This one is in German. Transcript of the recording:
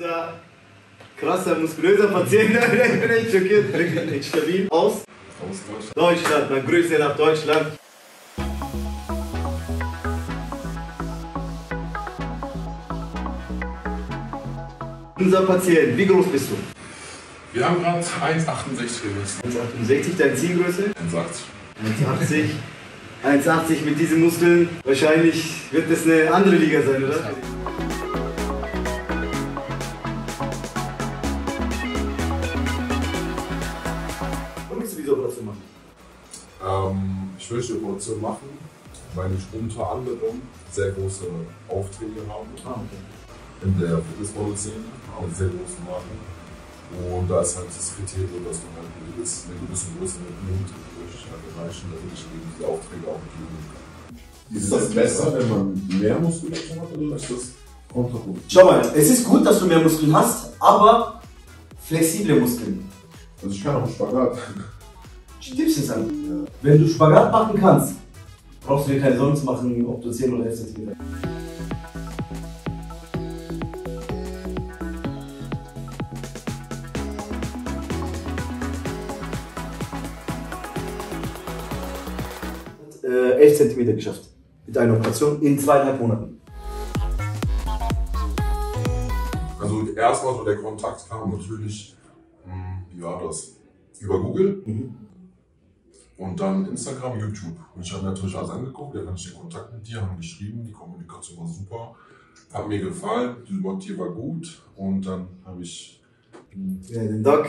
dieser krasse, muskulöse Patient, echt schockiert, wirklich echt stabil. Aus Deutschland, man grüßt ihn nach Deutschland. Unser Patient, wie groß bist du? Wir haben gerade 1,68 gemessen. 1,68, deine Zielgröße? 1,80. 1,80 mit diesen Muskeln, wahrscheinlich wird das eine andere Liga sein, oder? Warum willst du diese Operation machen? Ich will die Operation machen, weil ich unter anderem sehr große Aufträge habe. Ah, okay. In der Fitnessmedizin, auch sehr großen Marken. Und da ist halt das Kriterium, dass man halt eine gewisse Größe mitnimmt, durch erreichen, damit ich eben die Aufträge auch geben kann. Ist das besser, wenn man mehr Muskulatur hat, oder ist das kontraproduktiv? Schau mal, es ist gut, dass du mehr Muskeln hast, aber flexible Muskeln. Also ich kann auch einen Spagat. Tipps es an. Ja. Wenn du Spagat machen kannst, brauchst du dir keine Sorgen zu machen, ob du 10 oder 11 cm hast. cm geschafft. Mit einer Operation in 2,5 Monaten. Also erstmal so der Kontakt kam natürlich das über Google und dann Instagram, YouTube. Und ich habe mir natürlich alles angeguckt, dann hatte ich den Kontakt mit dir, haben geschrieben, die Kommunikation war super, hat mir gefallen, die Sympathie war gut und dann habe ich den Doc.